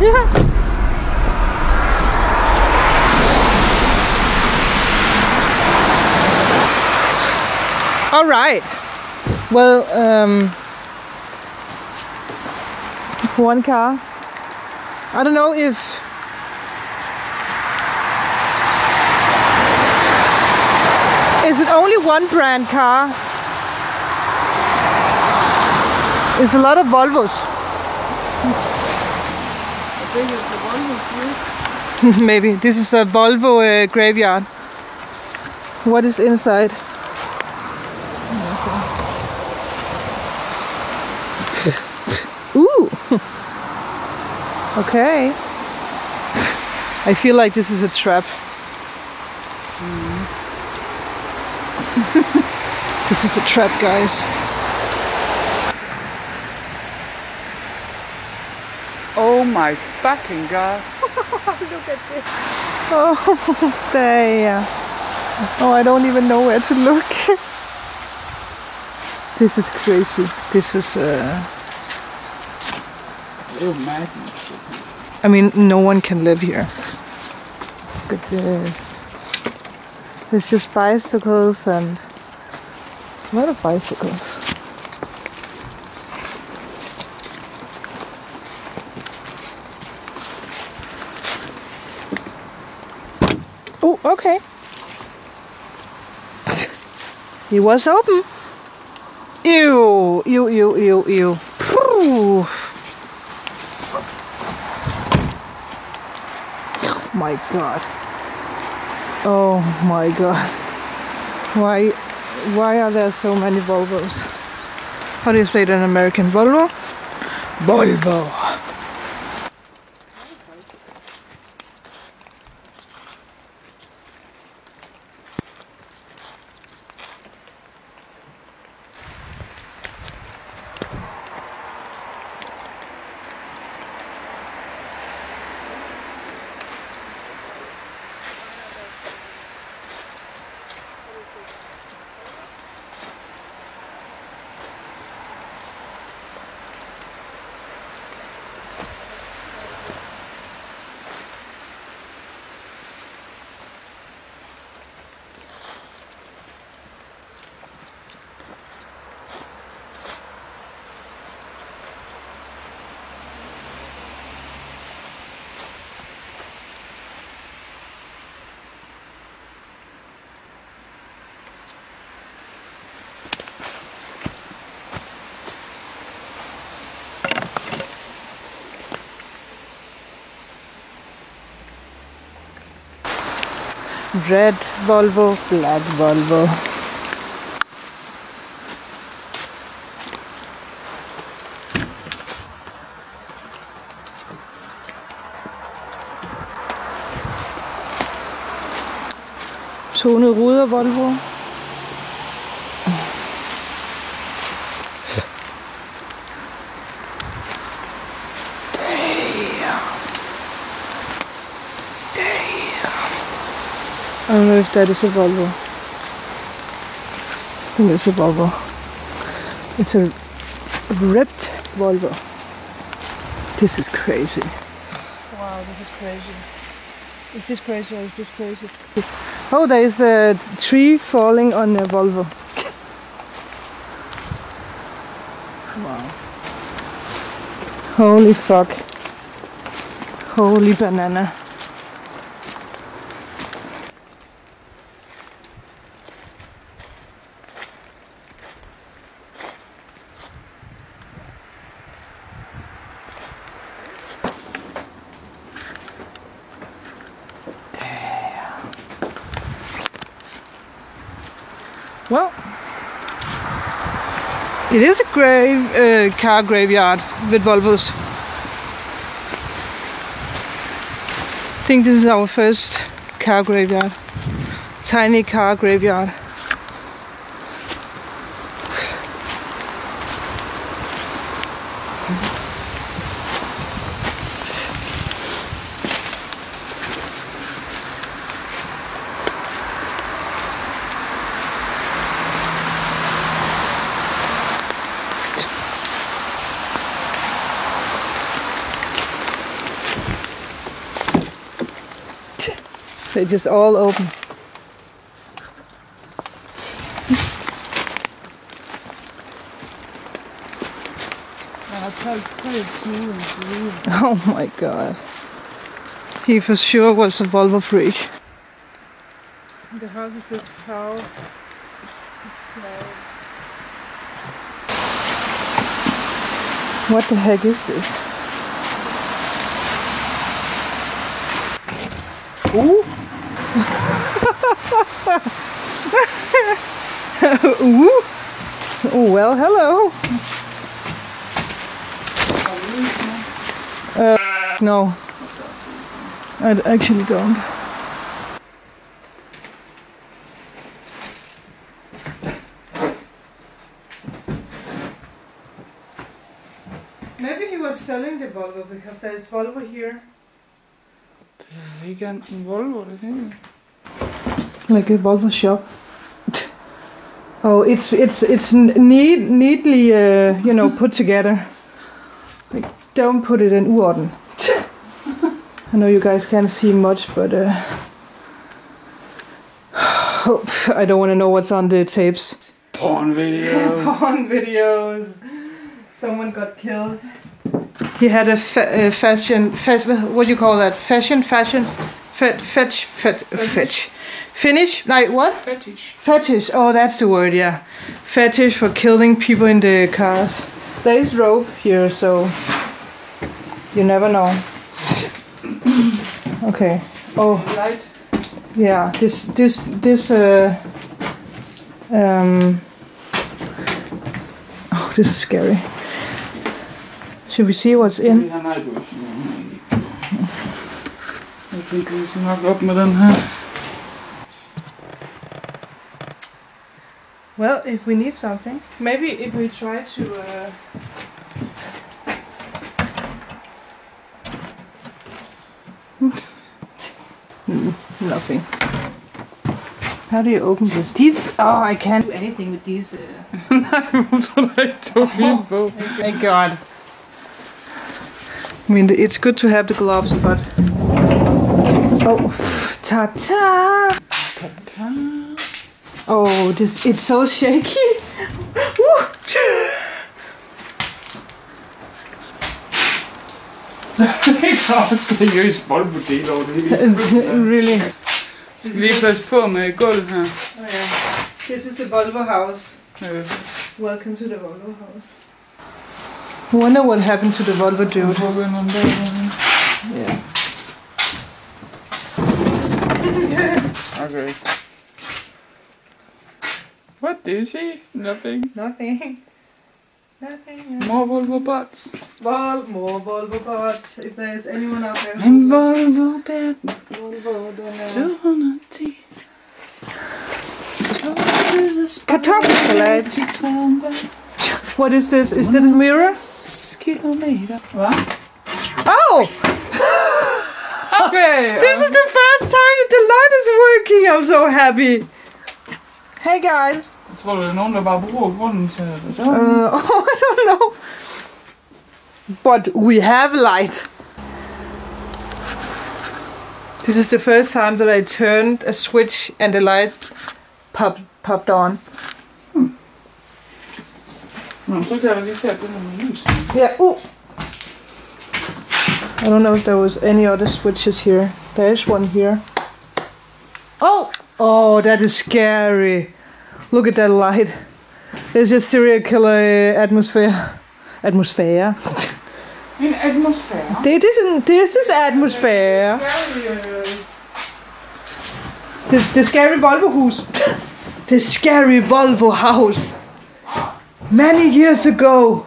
Yeah. All right. Well, one car. I don't know if is it only one brand car? It's a lot of Volvos. I think it's a Volvo field. Maybe this is a Volvo graveyard. What is inside? Ooh! Okay. I feel like this is a trap. Mm. This is a trap, guys. Oh my fucking god! Look at this! Oh, damn! Oh, I don't even know where to look. This is crazy. This is madness. I mean, no one can live here. Look at this. There's just bicycles and a lot of bicycles. Oh, okay. It was open. Ew, ew, ew, ew, ew. Oh my god. Oh my god. Why are there so many Volvos? How do you say it in American? Volvo? Volvo. Red Volvo, black Volvo. Tonede ruder Volvo. I don't know if that is a Volvo. I think it's a Volvo. It's a ripped Volvo. This is crazy. Wow, this is crazy. Is this crazy or is this crazy? Oh, there is a tree falling on a Volvo. Wow. Holy fuck. Holy banana. Well, it is a car graveyard with Volvos. I think this is our first car graveyard. Tiny car graveyard. They're just all open. Oh my god. He for sure was a Volvo freak. The house is just how... What the heck is this? Ooh! Ooh! Oh, well, hello! No. I actually don't. Maybe he was selling the Volvo, because there is Volvo here. Det er ikke en Volvo, det kan jeg. Like a Volvo shop. Oh, it's neatly, you know, put together. Like, don't put it in uorden. I know you guys can't see much, but I don't want to know what's on the tapes. Porn videos. Porn videos. Someone got killed. He had a what do you call that? Fetish. Finish? Like what? Fetish. Fetish. Oh, that's the word. Yeah, fetish for killing people in the cars. There is rope here, so you never know. Okay. Oh. Light. Yeah. Oh, this is scary. Should we see what's in? I think we should knock up with them, huh? Well, if we need something, maybe if we try to. Nothing. How do you open this? These? Oh, I can't do anything with these. That's what I don't mean, Bo. Thank God. I mean, it's good to have the gloves, but... Oh, ta-ta! Ta-ta! Oh, this, it's so shaky! Woo! Seriøst boldbudel over det hele. Really? Vi skal lige passe på med gulvet her. Oh yeah. This is the Volvo house. Yeah. Welcome to the Volvo house. I wonder what happened to the Volvo dude. Yeah. Okay. What is he? Nothing. Nothing. Nothing. More Volvo bots. More Volvo bots. If there is anyone out there. And Volvo bed. Volvo donut. Kartoffelsalat. What is this? Is that a mirror? What? Oh! Okay! This is the first time that the light is working! I'm so happy! Hey guys! Jeg tror, der er nogen, der bare bruger grunden til det. Oh, I don't know! But we have light! This is the first time that I turned a switch and the light popped on. So yeah, ooh! I don't know if there was any other switches here. There is one here. Oh! Oh, that is scary. Look at that light. There's just serial killer atmosphere. Atmosphere? In atmosphere? This is atmosphere. The scary Volvo house. The scary Volvo house. Many years ago,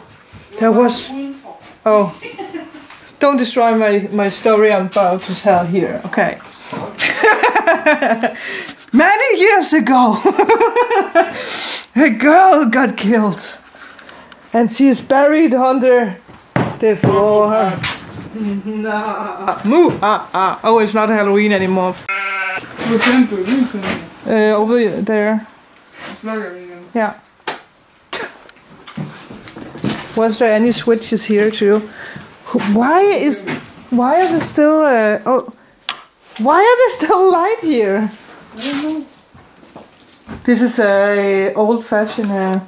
there was... Oh, don't destroy my story I'm about to tell here, okay. Many years ago, a girl got killed. And she is buried under the floor. Moo! Ah. Oh, it's not Halloween anymore. Over there. Yeah. Was there any switches here too? Why is there still? Oh, Why are there still light here? I don't know. This is a old-fashioned.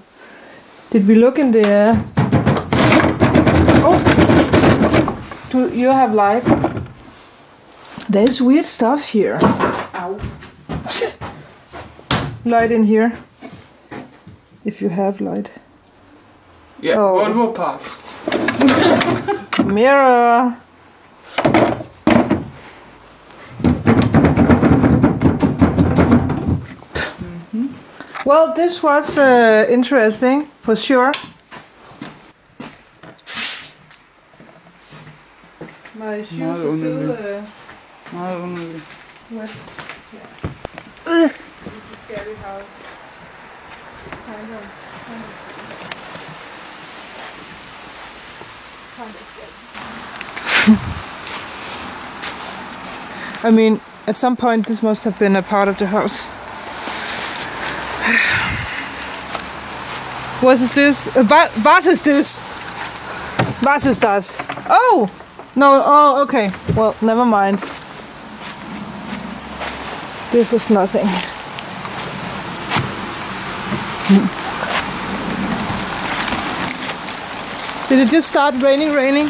Did we look in the? Oh, do you have light? There's weird stuff here. Ow. Light in here. If you have light. Yeah. Oh. Volvo parts. Mirror. Well, this was interesting, for sure. My shoes are still... Not only. Wet. Yeah. This is scary how... Kind of. I mean, at some point this must have been a part of the house. What is this? Was is this? Was is das? Oh! No, oh, okay. Well, never mind. This was nothing. Did it just start raining?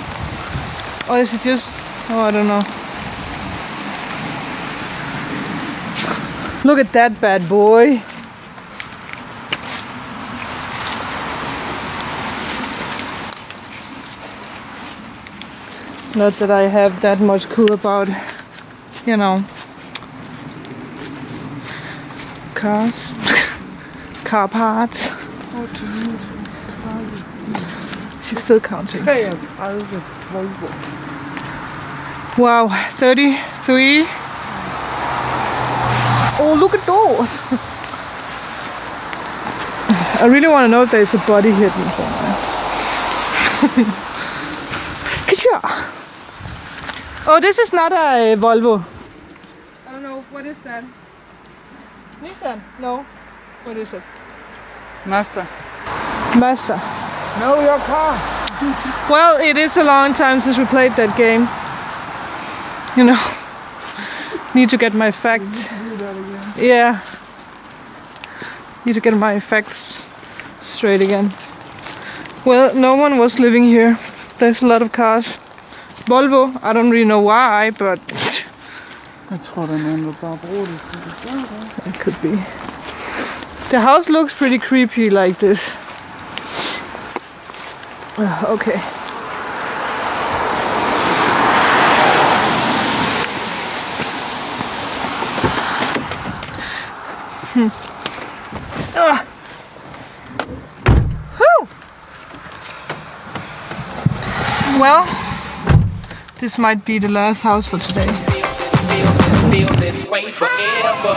Or is it just... oh, I don't know. Look at that bad boy. Not that I have that much clue about, you know, cars, car parts. She's still counting. Wow, 33. Oh, look at those. I really want to know if there's a body hidden somewhere. Good job. Oh, this is not a Volvo. I don't know, what is that? Nissan? No. What is it? Mazda. Mazda. Know your car. Well, it is a long time since we played that game. You know, need to get my facts. Yeah. Need to get my facts straight again. Well, no one was living here. There's a lot of cars. Volvo, I don't really know why, but... it could be. The house looks pretty creepy like this. Okay. Well... this might be the last house for today. Feel this way forever.